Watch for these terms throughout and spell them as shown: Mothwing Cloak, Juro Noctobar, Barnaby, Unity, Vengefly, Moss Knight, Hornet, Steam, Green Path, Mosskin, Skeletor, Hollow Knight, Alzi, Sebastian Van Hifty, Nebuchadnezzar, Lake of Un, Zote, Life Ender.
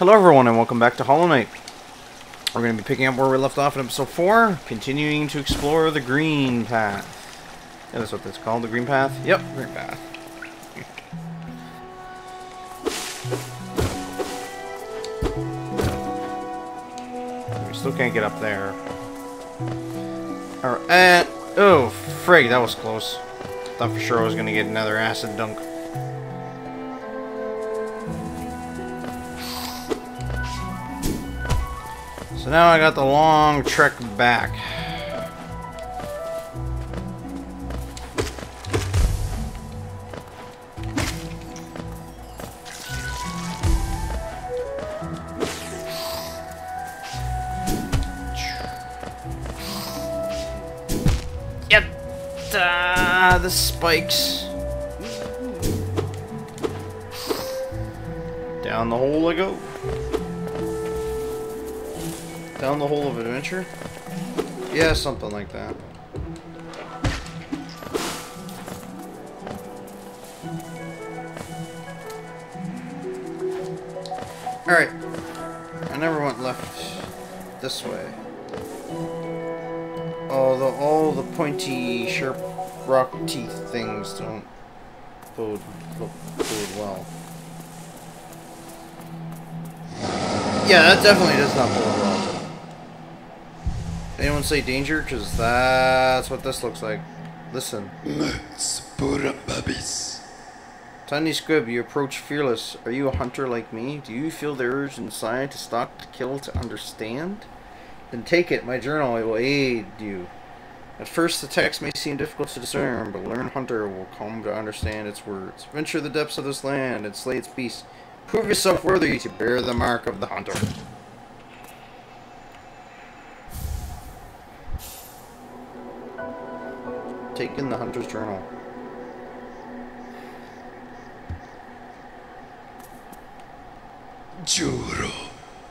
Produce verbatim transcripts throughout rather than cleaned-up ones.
Hello everyone and welcome back to Hollow Knight. We're going to be picking up where we left off in episode four, continuing to explore the Green Path. Yeah, that's what that's called, the Green Path? Yep, Green Path. We still can't get up there. Alright, uh, oh, frig, that was close. Thought for sure I was going to get another acid dunk. So now I got the long trek back. Yep, uh, the spikes. Down the hole I go. Down the hole of adventure? Yeah, something like that. Alright. I never went left this way. Oh, the, all the pointy, sharp rock teeth things don't bode, bode well. Yeah, that definitely does not bode well. Anyone say danger? Because that's what this looks like. Listen. Tiny Squib, you approach fearless. Are you a hunter like me? Do you feel the urge inside to stalk, to kill, to understand? Then take it, my journal, it will aid you. At first, the text may seem difficult to discern, but learn hunter will come to understand its words. Venture the depths of this land and slay its beasts. Prove yourself worthy to bear the mark of the hunter. Take in the hunter's journal. Juro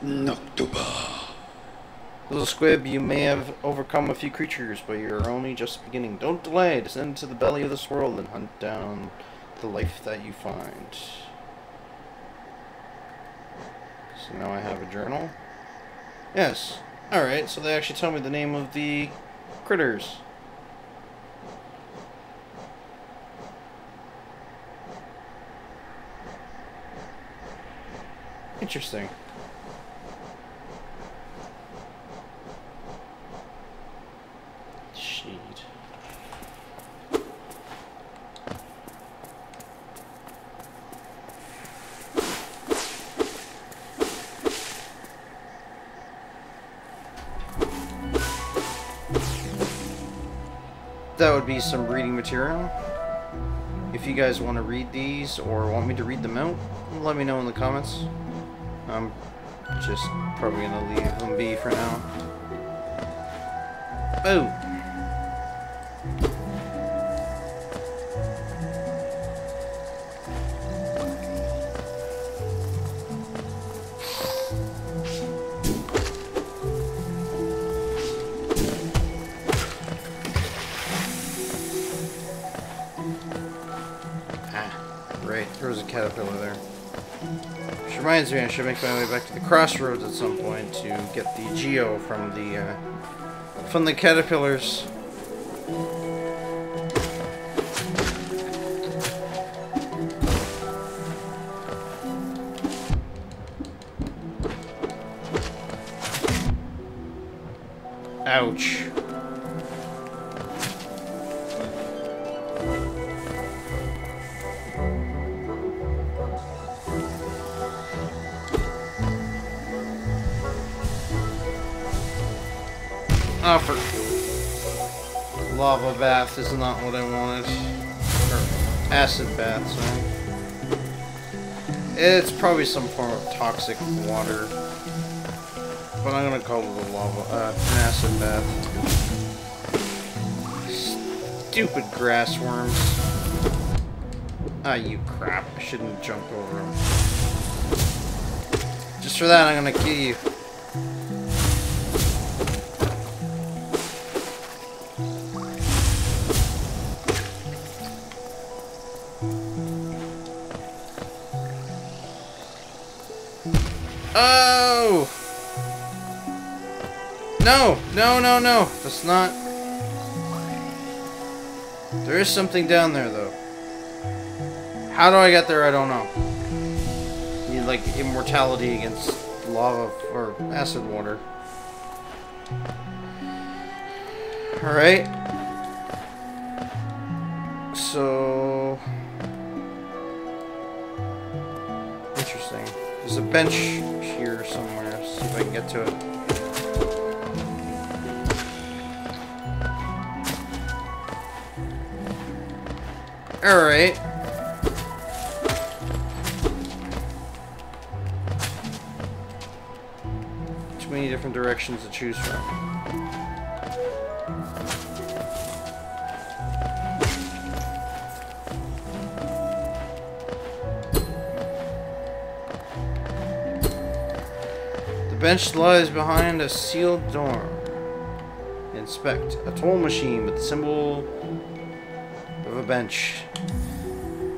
Noctobar. Little Squib, you may have overcome a few creatures, but you are only just beginning. Don't delay. Descend to the belly of this world and hunt down the life that you find. So now I have a journal. Yes. Alright, so they actually tell me the name of the critters. Interesting. Sheet. That would be some reading material. If you guys want to read these or want me to read them out, let me know in the comments. I'm just probably gonna leave them be for now. Oh! Ah, right. There was a caterpillar there. Which reminds me, I should make my way back to the crossroads at some point to get the Geo from the, uh, from the caterpillars. Ouch. Offer. Lava bath is not what I wanted. Or acid bath, sorry. It's probably some form of toxic water. But I'm gonna call it a lava, uh, an acid bath. Stupid grass worms. Ah, you crap. I shouldn't have jumped over them. Just for that, I'm gonna kill you. Oh! No! No, no, no! That's not... There is something down there, though. How do I get there? I don't know. I need, like, immortality against lava or acid water. Alright. So... Interesting. There's a bench here somewhere. Let's see if I can get to it. Alright. Too many different directions to choose from. The bench lies behind a sealed door. Inspect a toll machine with the symbol of a bench.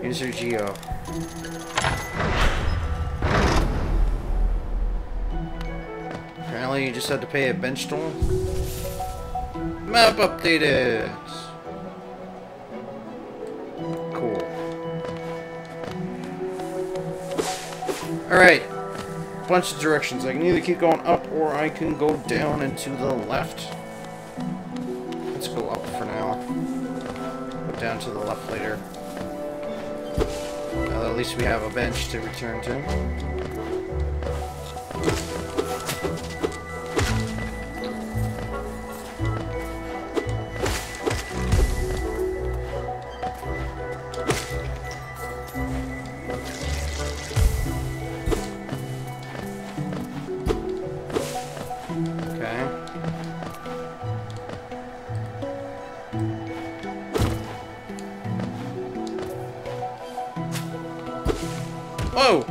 User Geo. Apparently you just had to pay a bench toll. Map updated! Cool. Alright. Bunch of directions. I can either keep going up or I can go down and to the left. Let's go up for now. Go down to the left later. Well, at least we have a bench to return to. Okay. Whoa!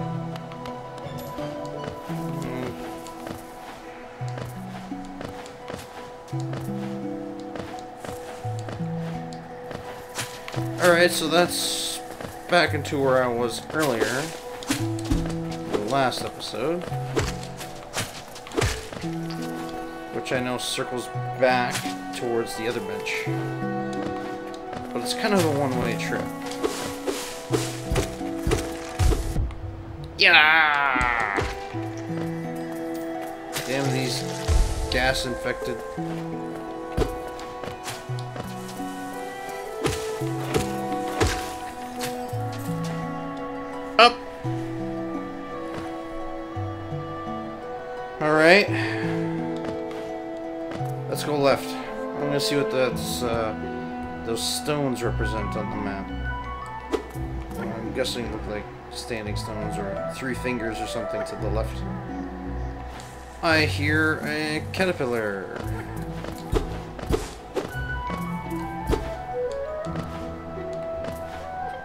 Mm. Alright, so that's back into where I was earlier. The last episode. Which I know circles back towards the other bench. But it's kind of a one-way trip. Yeah! Damn these gas-infected. Up! Alright. Let's go left. I'm gonna see what that's, uh, those stones represent on the map. I'm guessing they look like standing stones or three fingers or something to the left. I hear a caterpillar.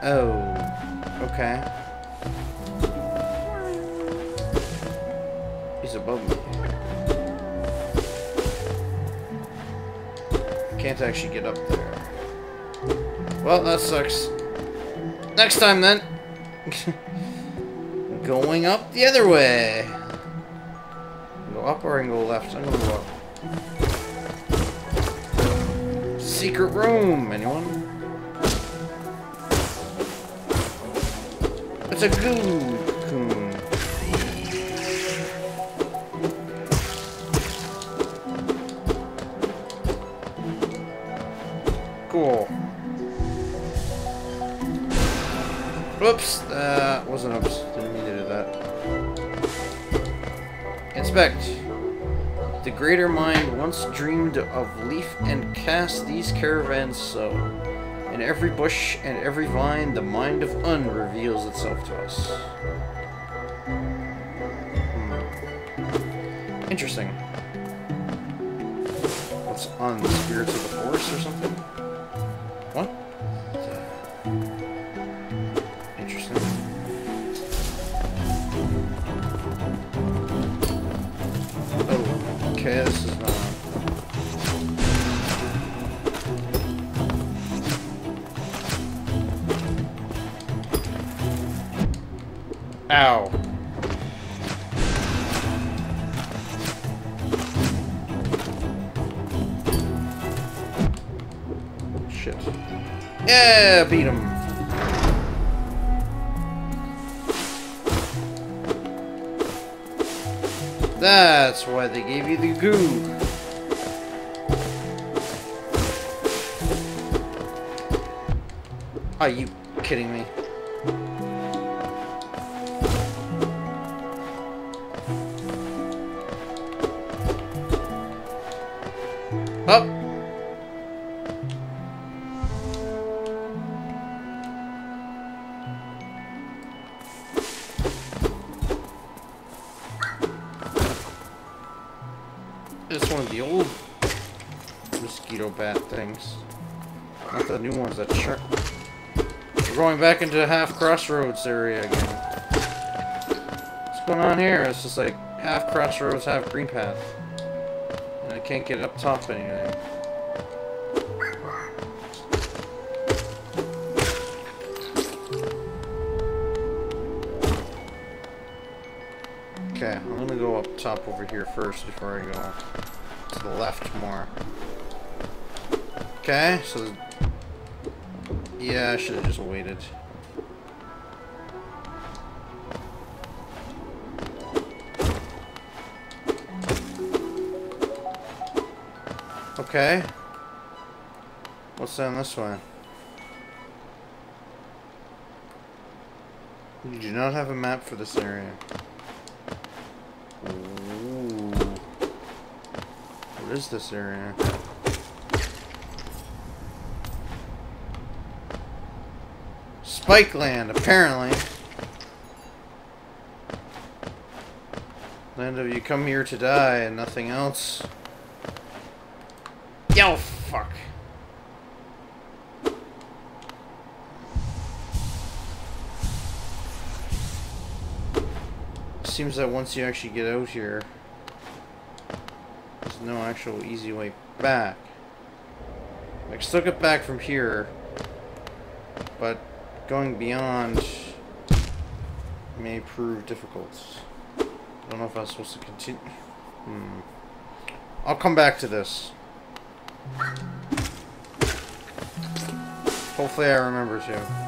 Oh, okay. He's above me. Can't actually get up there. Well, that sucks. Next time then. Going up the other way. Go up or I can go left. I'm gonna go up. Secret room, anyone? It's a goo coon. Cool. Oops, uh, wasn't oops. Didn't mean to do that. Inspect. The greater mind once dreamed of leaf and cast these caravans so. In every bush and every vine, the mind of Un reveals itself to us. Hmm. Interesting. What's Un? The spirits of the forest or something? What? Okay, this is not... Ow. shit. Yeah, beat him. That's why they gave you the goo. Are you kidding me? Up. It's one of the old mosquito bat things, not the new ones that chirp. We're going back into the half crossroads area again. What's going on here? It's just like half crossroads, half green path. Can't get up top anyway. Okay, I'm gonna go up top over here first before I go to the left more. Okay, so yeah, I should have just waited. Okay. What's on this one? You do not have a map for this area. Ooh. What is this area? Spike land, apparently. Land of you come here to die and nothing else. Yo, fuck. Seems that once you actually get out here, there's no actual easy way back. I can still get back from here, but going beyond may prove difficult. I don't know if I'm supposed to continue. Hmm. I'll come back to this. Hopefully I remember to.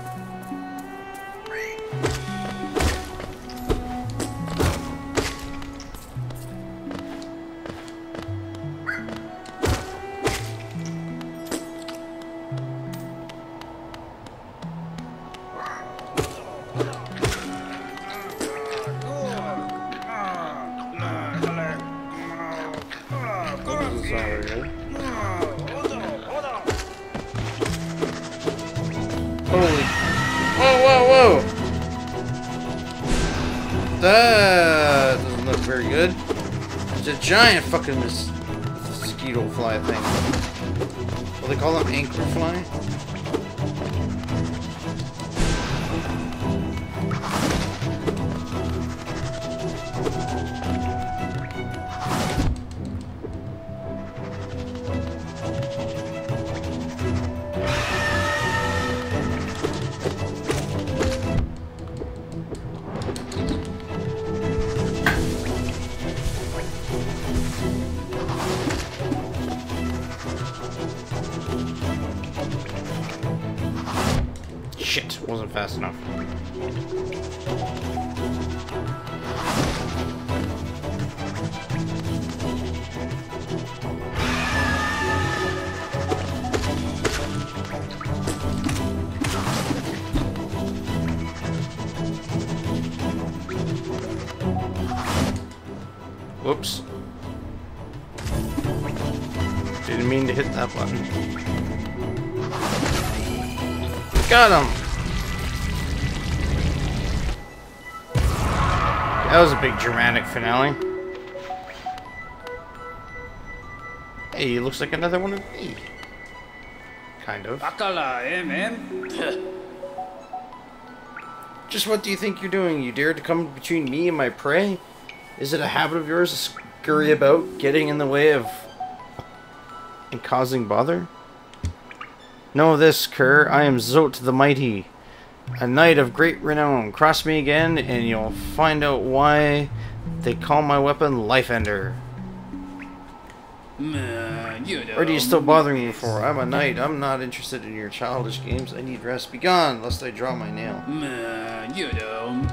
Giant fucking mis mosquito fly thing. What do they call them? Anchor fly? Wasn't fast enough. Whoops. Didn't mean to hit that button. Got him! That was a big dramatic finale. Hey, it looks like another one of me. Kind of. Akala, eh, man? Just what do you think you're doing? You dare to come between me and my prey? Is it a habit of yours to scurry about, getting in the way of... and causing bother? Know this, cur. I am Zote the Mighty. A knight of great renown. Cross me again, and you'll find out why they call my weapon Life Ender. Uh, you know. What are you still bothering me for? I'm a knight. I'm not interested in your childish games. I need rest. Be gone, lest I draw my nail. Uh, you know.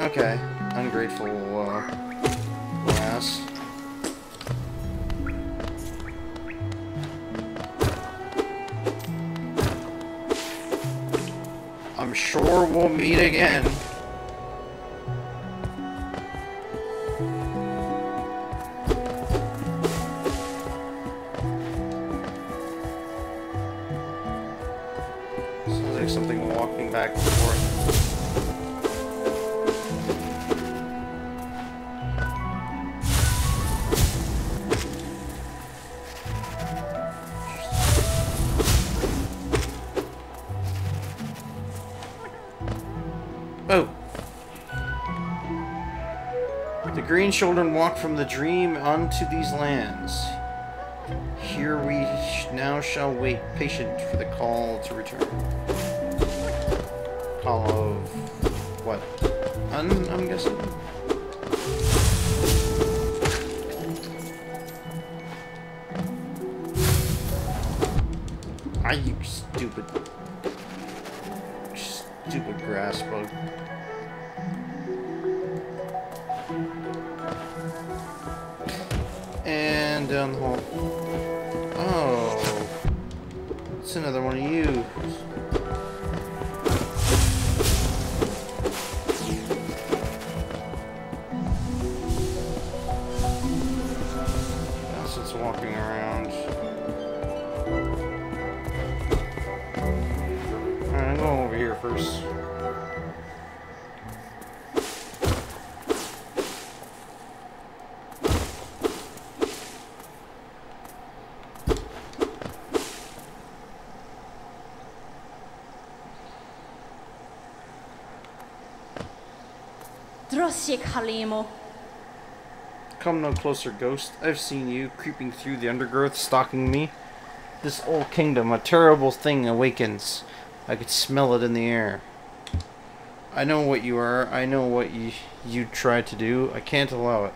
Okay. Ungrateful uh, lass. I'm sure we'll meet again. Children walk from the dream unto these lands. Here we sh now shall wait patient for the call to return. Call of what? Un, I'm guessing? Ah, you stupid, stupid grass bug. And down the hole. Oh. It's another one of you. That's what's walking around. Alright, I'm going over here first. Come no closer, ghost. I've seen you creeping through the undergrowth, stalking me. This old kingdom, a terrible thing awakens. I could smell it in the air. I know what you are. I know what you, you tried to do. I can't allow it.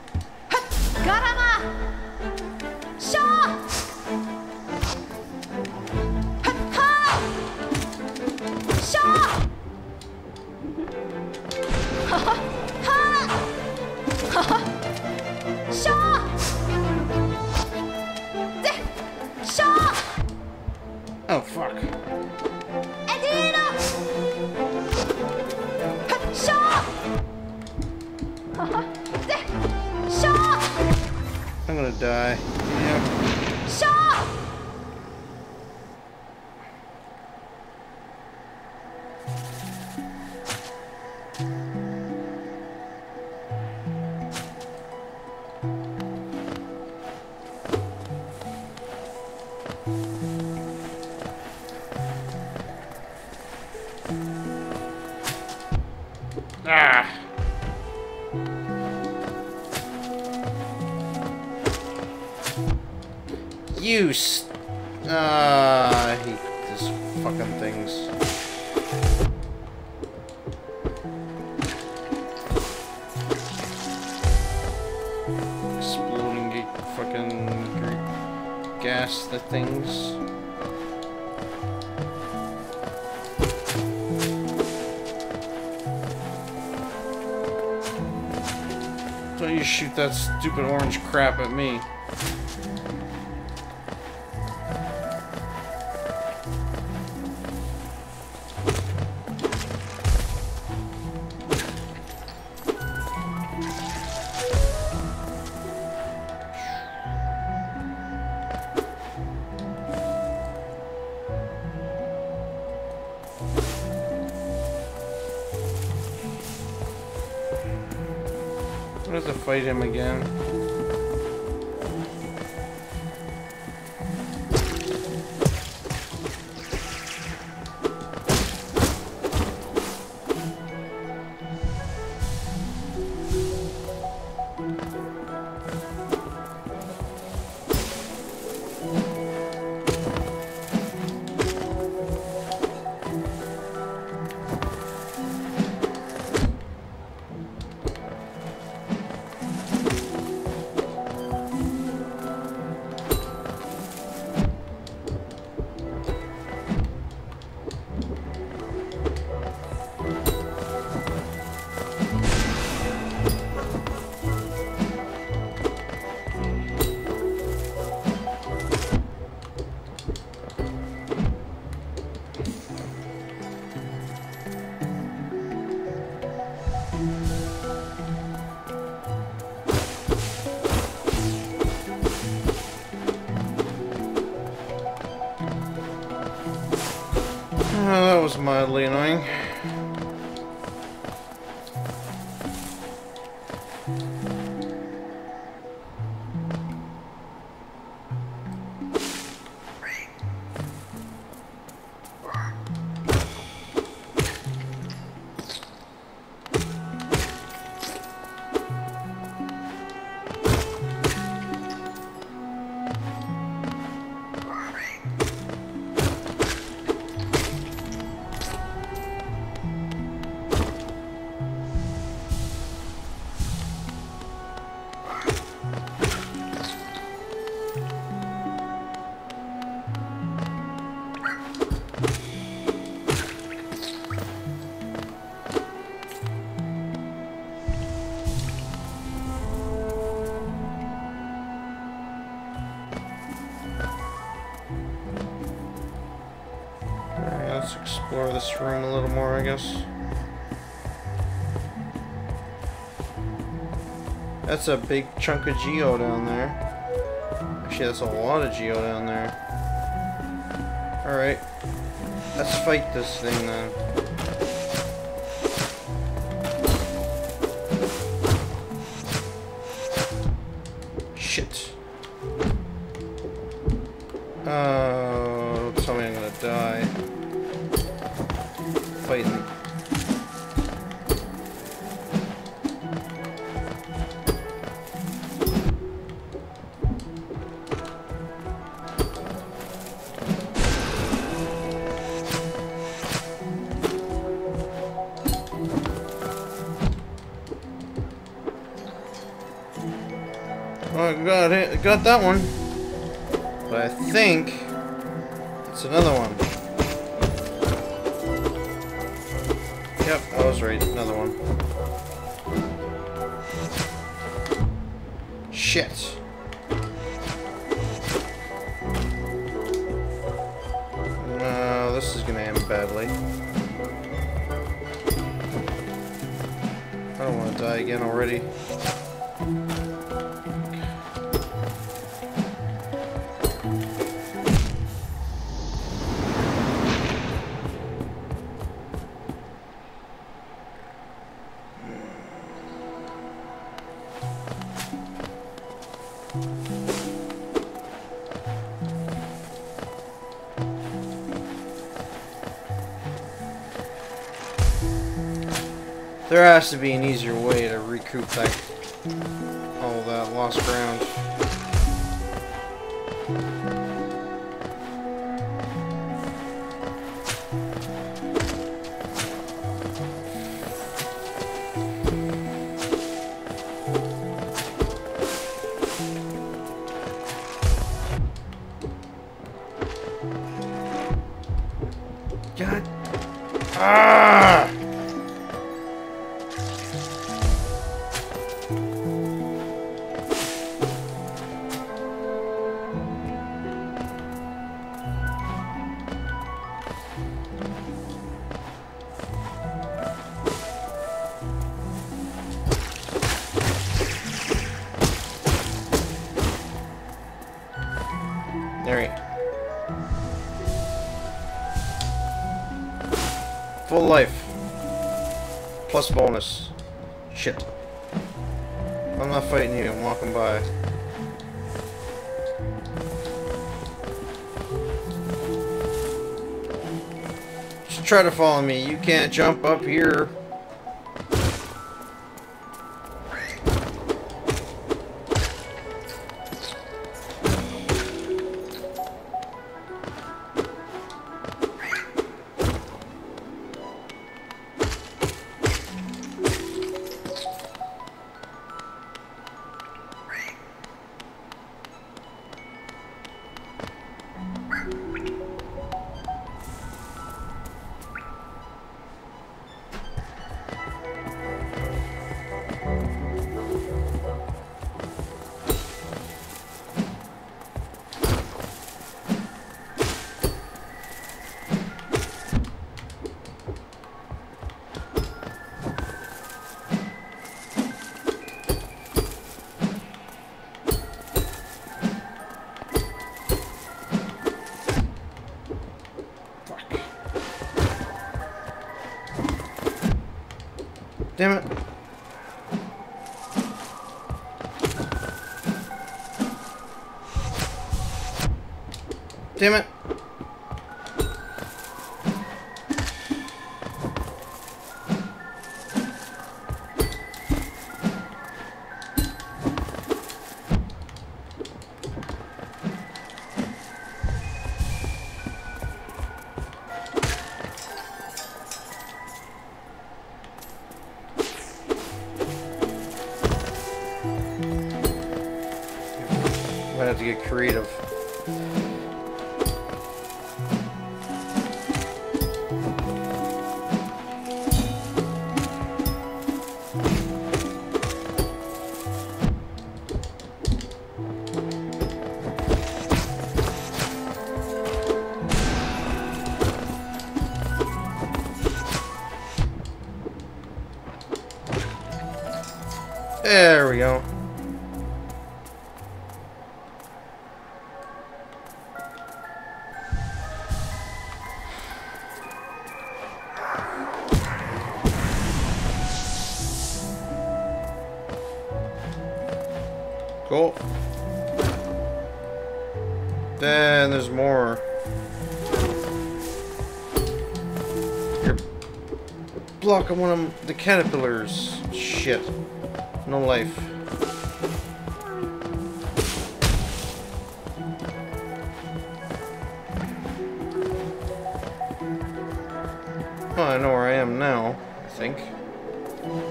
You st uh, I hate these fucking things. Exploding the fucking gas, the things. Don't you shoot that stupid orange crap at me. Fight him again. was mildly annoying. Explore this room a little more, I guess. That's a big chunk of geo down there. Actually, that's a lot of geo down there. Alright. Let's fight this thing then. Shit. Oh, tell me I'm gonna die. Fighting. Oh, I got it. I got that one. But I think it's another one. Yep, I was right. Another one. Shit. No, this is gonna end badly. I don't want to die again already. There has to be an easier way to recoup that, all that lost ground. God. Ah! Full life. Plus bonus. Shit. I'm not fighting you, I'm walking by. Just try to follow me. You can't jump up here. Damn it. Creative. There we go. Cool. Then there's more. You're blocking one of the caterpillars. Shit. No life. Oh, I know where I am now, I think.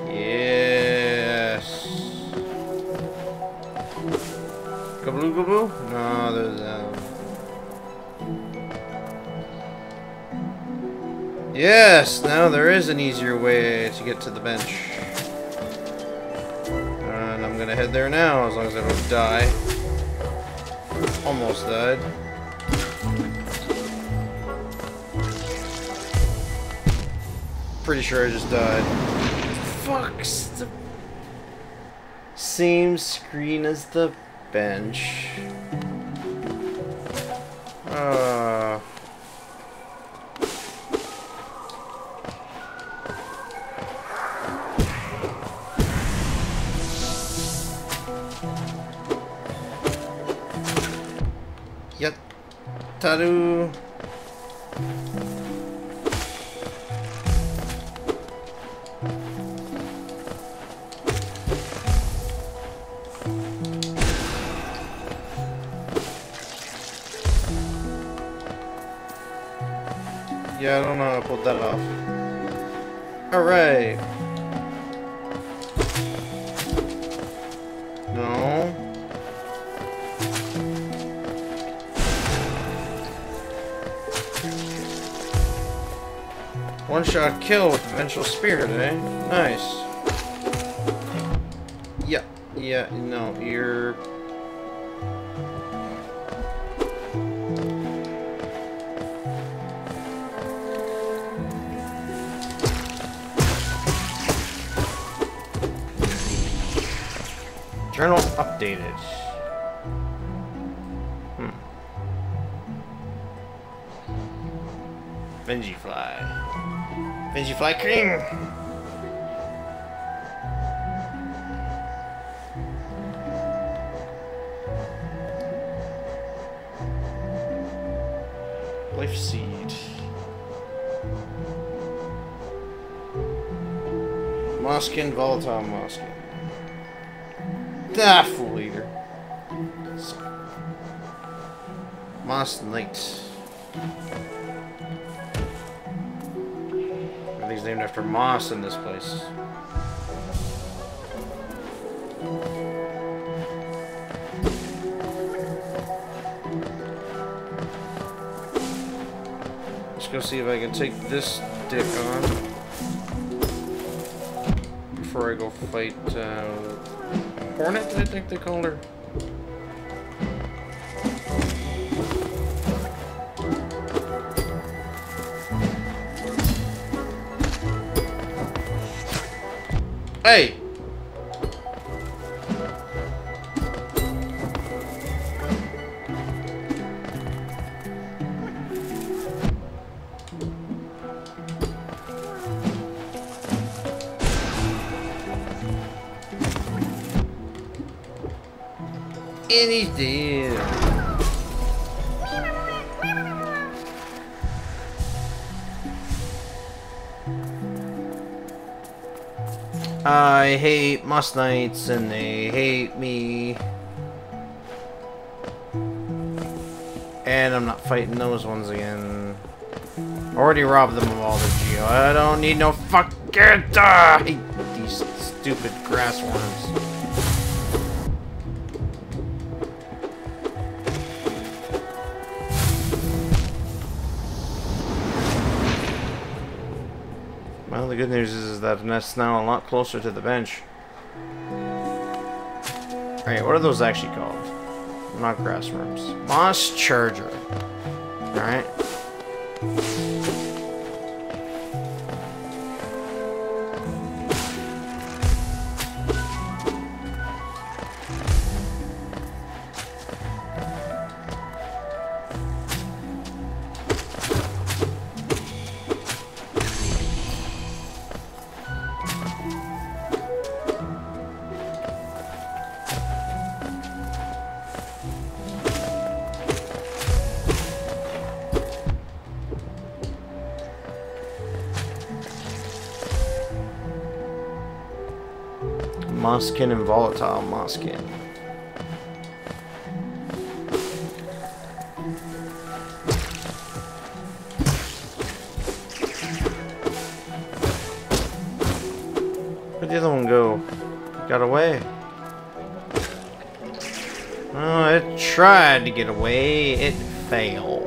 Yes. Kabloo kabloo? No, there's um... yes! Now there is an easier way to get to the bench. And I'm gonna head there now, as long as I don't die. Almost died. Pretty sure I just died. Fuck's the... same screen as the... bench. Uh. Yattaru. Yeah, I don't know how I pulled that off. Alright. No. One shot kill with Vengeful Spirit, eh? Nice. Yeah, yeah, no, you're... journal updated. Hmm. Vengefly. Vengefly cream! Life seed. Mosskin, volatile Mosskin. Ah, fool eater. Moss Knight. Everything's named after moss in this place. Let's go see if I can take this dick on before I go fight uh, Hornet, I think they called her. Hey! Anything. I hate Moss Knights and they hate me. And I'm not fighting those ones again. Already robbed them of all the geo. I don't need no fucking... Ah, I hate these stupid grass worms. Well, the good news is, is that the nest's now a lot closer to the bench. Alright, what are those actually called? Not grass worms. Moss charger. Alright. Mosskin and volatile Mosskin. Where'd the other one go? Got away. Oh, it tried to get away. It failed.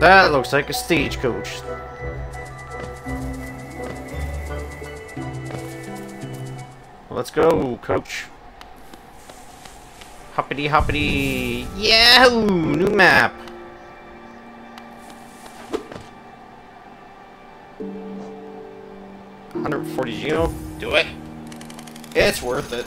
That looks like a stagecoach. Let's go, coach. Hoppity hoppity. Yahoo! New map. one forty geo. Do it. It's worth it.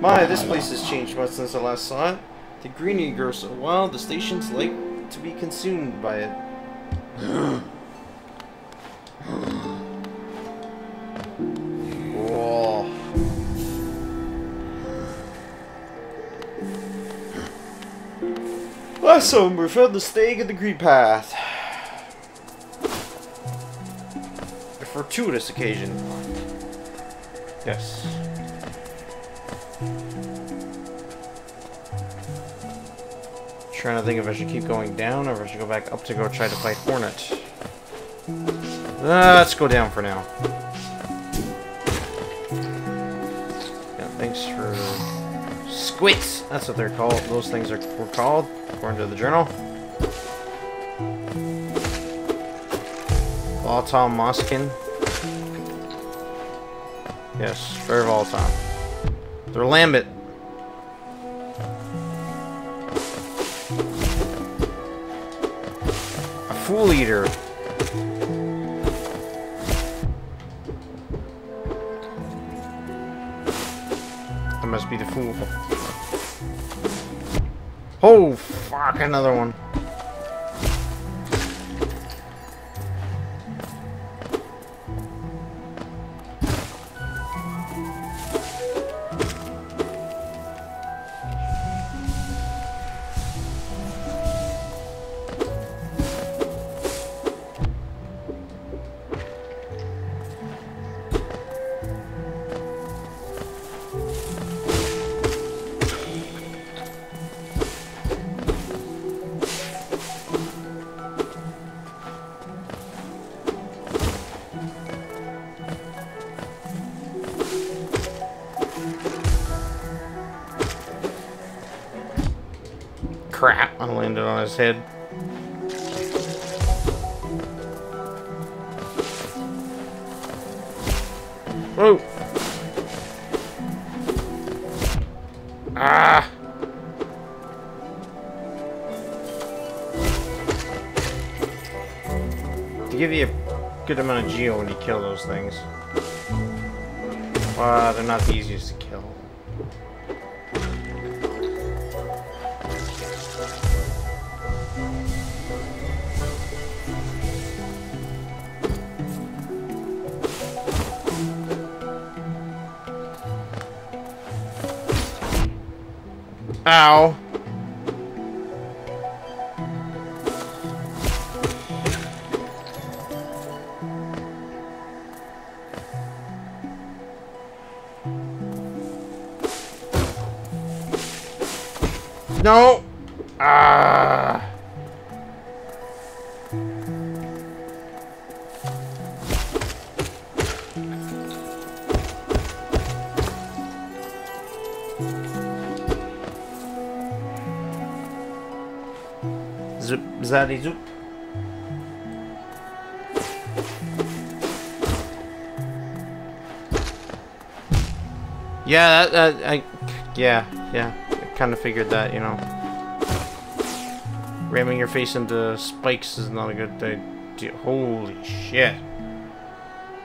My, this place has changed much since I last saw it. The greenery grows so wild, the stations like to be consumed by it. Whoa. Last summer, we found the stag at the Green Path. A fortuitous occasion. Yes. Trying to think if I should keep going down or if I should go back up to go try to fight Hornet. Let's go down for now. Yeah, thanks for squits. That's what they're called. Those things are were called according to the journal. Volatile Mosskin. Yes, very volatile. They're lambent. Fool eater. That must be the fool. Oh, fuck, another one. Crap, I landed on his head. Whoa! Ah! give you a good amount of geo when you kill those things. Uh, they're not the easiest to kill. Ow. No. Ah. Zip, zaddy, zoop. Yeah, that, that, I, yeah, yeah. Kind of figured that, you know, ramming your face into spikes is not a good idea. Holy shit.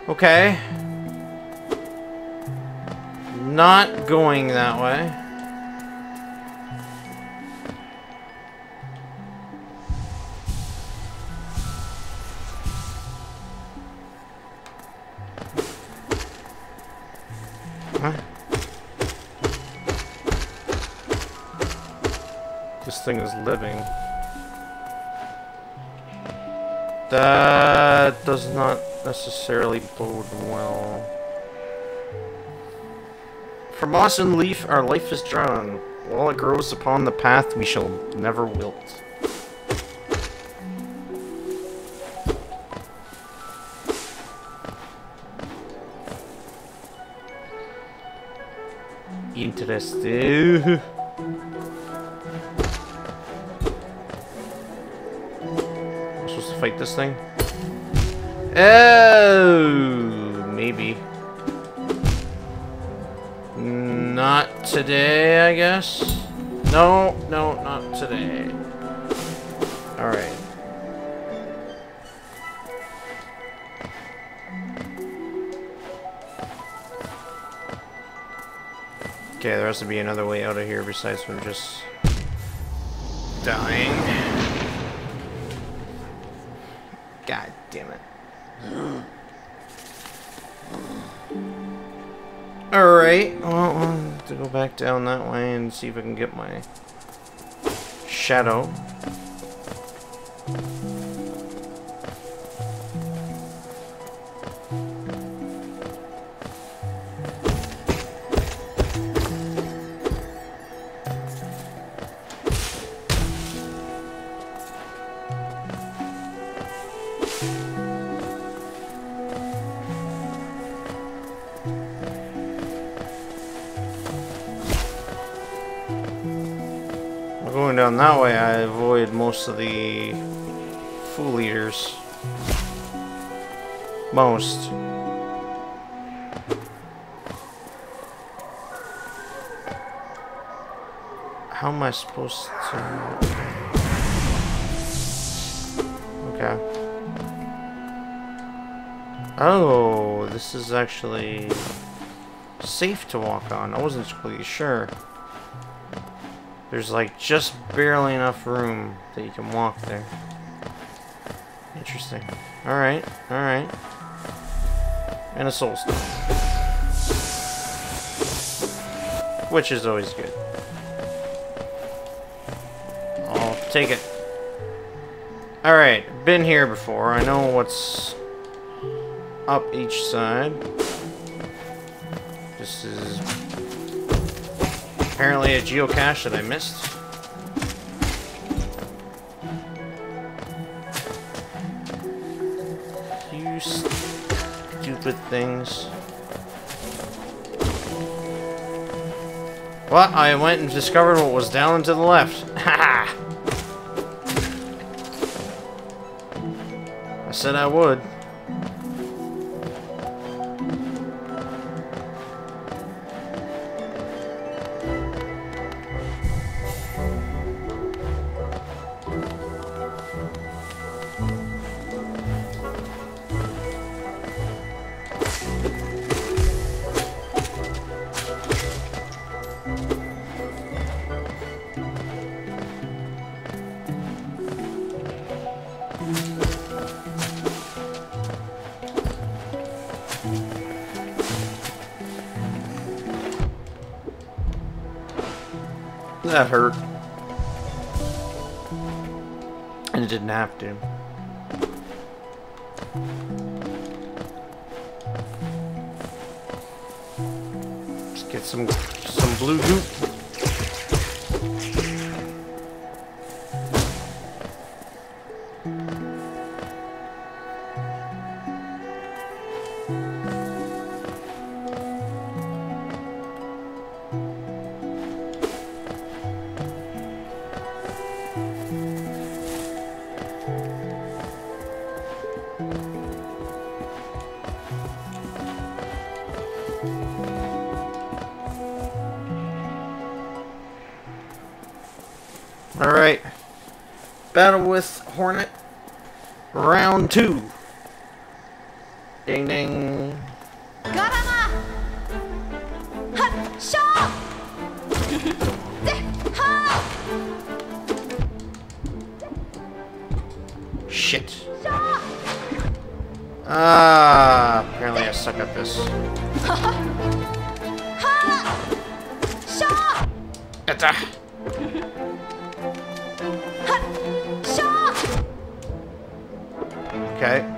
Okay. Not going that way. Huh? This thing is living. That does not necessarily bode well. For moss and leaf, our life is drawn. While it grows upon the path, we shall never wilt. Interesting. Fight this thing? Oh, maybe. Not today, I guess. No, no, not today. All right. Okay, there has to be another way out of here besides from just dying. God damn it. Alright, well, I'll have to go back down that way and see if I can get my shadow. Going down that way, I avoid most of the fool eaters. Most. How am I supposed to? Okay. Oh, this is actually safe to walk on. I wasn't completely sure. There's like just barely enough room that you can walk there. Interesting. Alright, alright. And a soul stone. Which is always good. I'll take it. Alright, been here before. I know what's up each side. This is apparently a geocache that I missed. You stupid things. Well, I went and discovered what was down and to the left. Ha ha! I said I would. That hurt. And it didn't have to. Just get some some blue goop. Alright, battle with Hornet, round two. Ding ding. Shit. Ah, apparently I suck at this. It's a... Okay.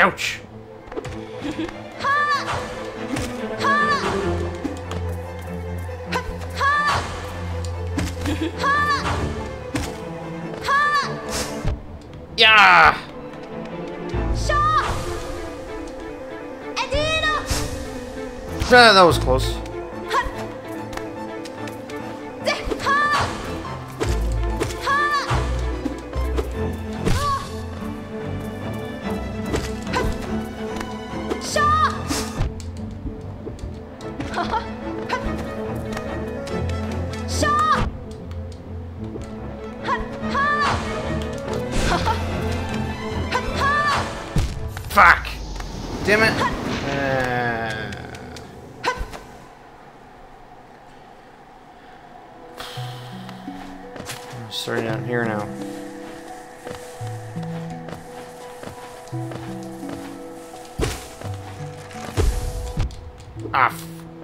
Ouch! Yeah! Ah, that was close. Fuck! Damn it! Uh... I'm starting out here now. Ah,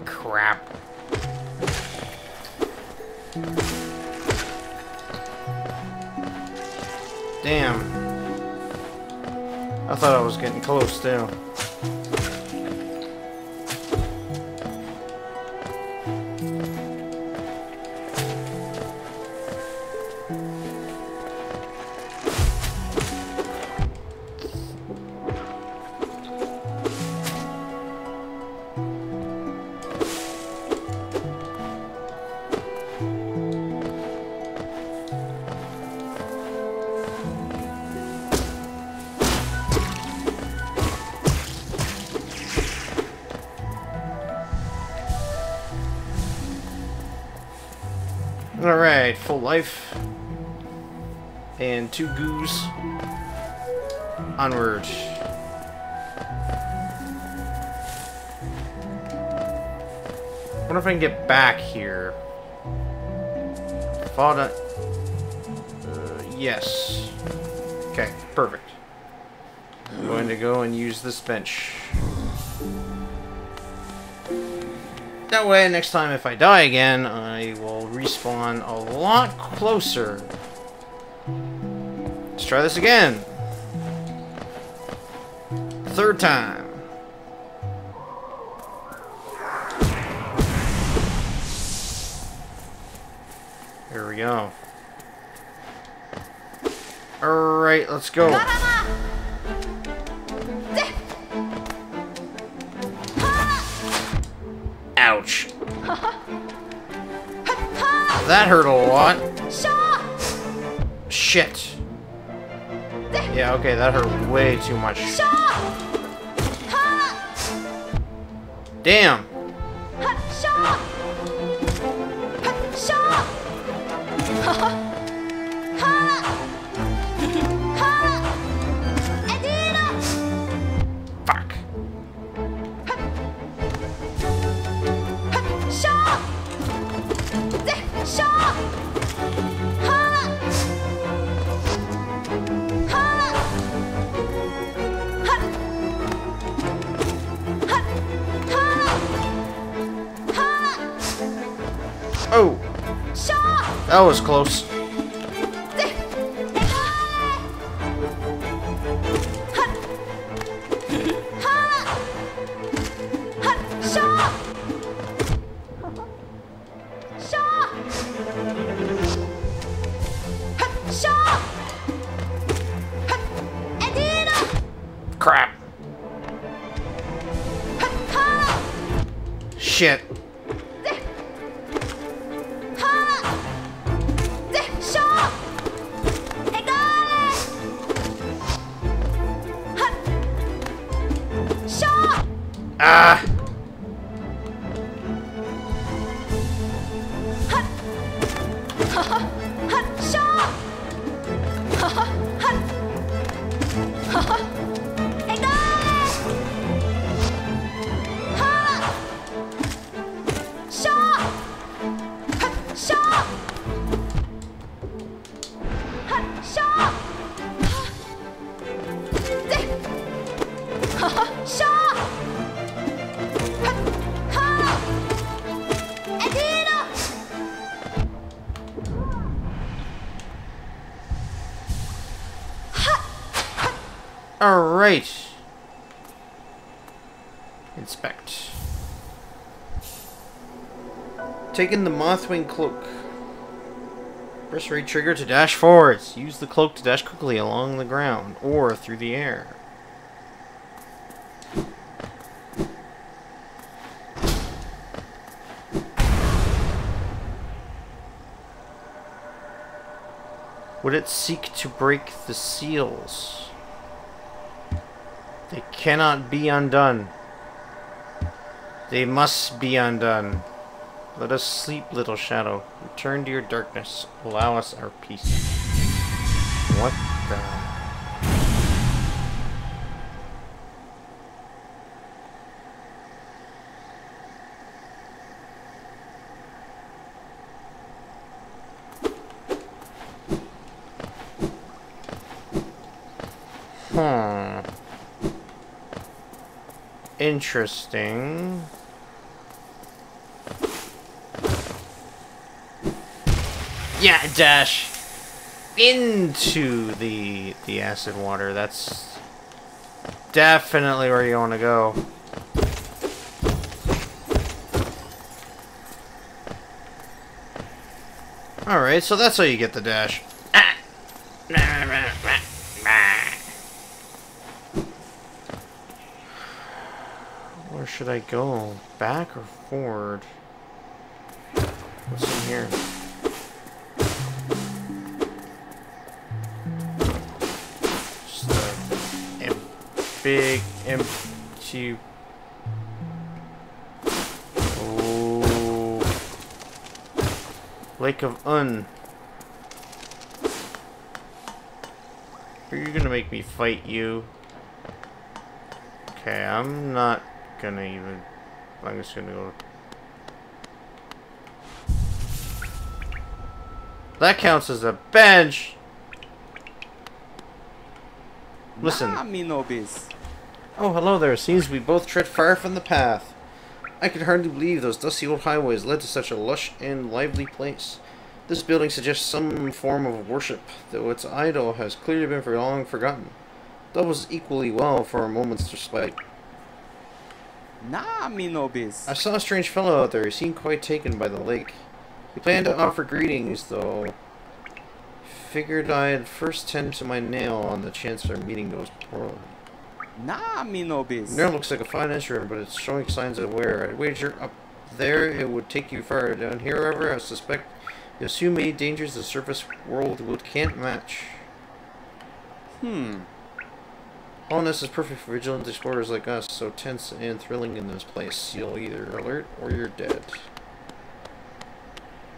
crap. Damn. I thought I was getting close too. Alright, full life. And two goos. Onward. I wonder if I can get back here. Fall down. Uh, yes. Okay, perfect. I'm going to go and use this bench. That way, next time if I die again, I will respawn a lot closer. Let's try this again. Third time. Here we go. Alright, let's go. Ouch. That hurt a lot. Shit. Yeah, okay, that hurt way too much. Damn! Fuck. Oh! That was close. Crap. Shit. Ah! Alright. Inspect. Taking the Mothwing Cloak. Press right trigger to dash forwards. Use the cloak to dash quickly along the ground or through the air. Would it seek to break the seals? They cannot be undone. They must be undone. Let us sleep, little shadow. Return to your darkness. Allow us our peace. What the... Hmm... Interesting. Yeah, dash into the the acid water. That's definitely where you want to go. All right, so that's how you get the dash. Where should I go? Back or forward? What's in here? Just a em big empty. Oh. Lake of Un. Are you gonna make me fight you? Okay, I'm not gonna even. I'm just gonna go. That counts as a bench. Listen. Oh, hello there. Seems we both tread far from the path. I could hardly believe those dusty old highways led to such a lush and lively place. This building suggests some form of worship, though its idol has clearly been for long forgotten. Doubles equally well for a moment's respite. Nah, me no biz. I saw a strange fellow out there who seemed quite taken by the lake. He planned to offer greetings, though. Figured I'd first tend to my nail on the chance our meeting goes poorly. Nah, me no biz. Nail looks like a fine instrument, but it's showing signs of wear. I'd wager up there it would take you far. Down here, however, I suspect there's too many dangers the surface world would can't match. Hmm. Hollowness is perfect for vigilant explorers like us, so tense and thrilling in this place. You'll either alert or you're dead.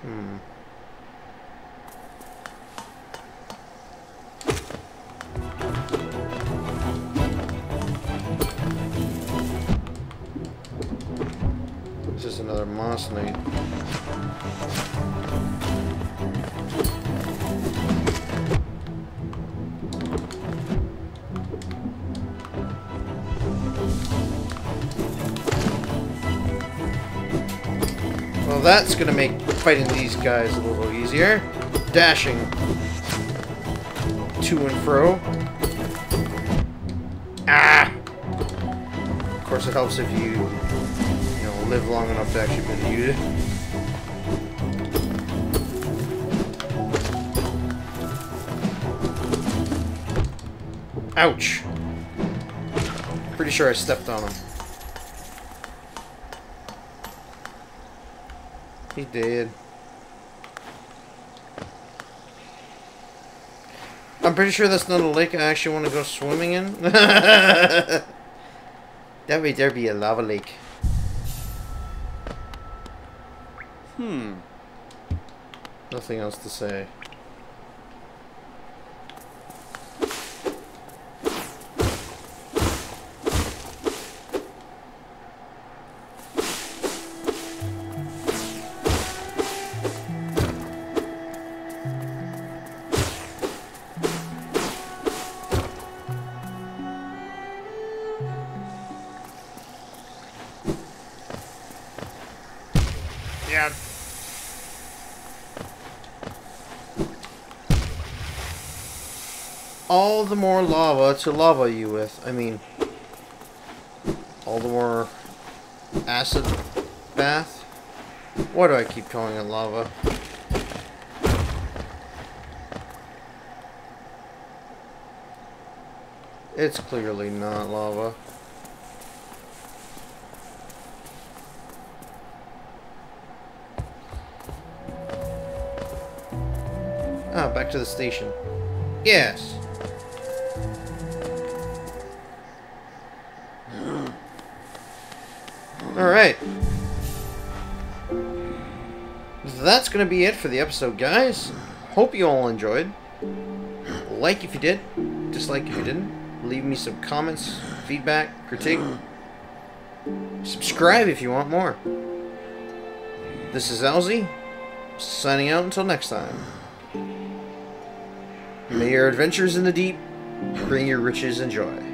Hmm. This is another Moss Knight. Well, that's gonna make fighting these guys a little easier. Dashing to and fro. Ah! Of course, it helps if you, you know, live long enough to actually be able to use it. Ouch! Pretty sure I stepped on him. He did. I'm pretty sure that's not a lake I actually want to go swimming in. That way there be a lava lake. Hmm. Nothing else to say. All the more lava to lava you with. I mean, all the more acid bath. Why do I keep calling it lava? It's clearly not lava. Ah, back to the station. Yes. Alright. That's going to be it for the episode, guys. Hope you all enjoyed. Like if you did. Dislike if you didn't. Leave me some comments, feedback, critique. Subscribe if you want more. This is Alzi, signing out until next time. May your adventures in the deep bring your riches and joy.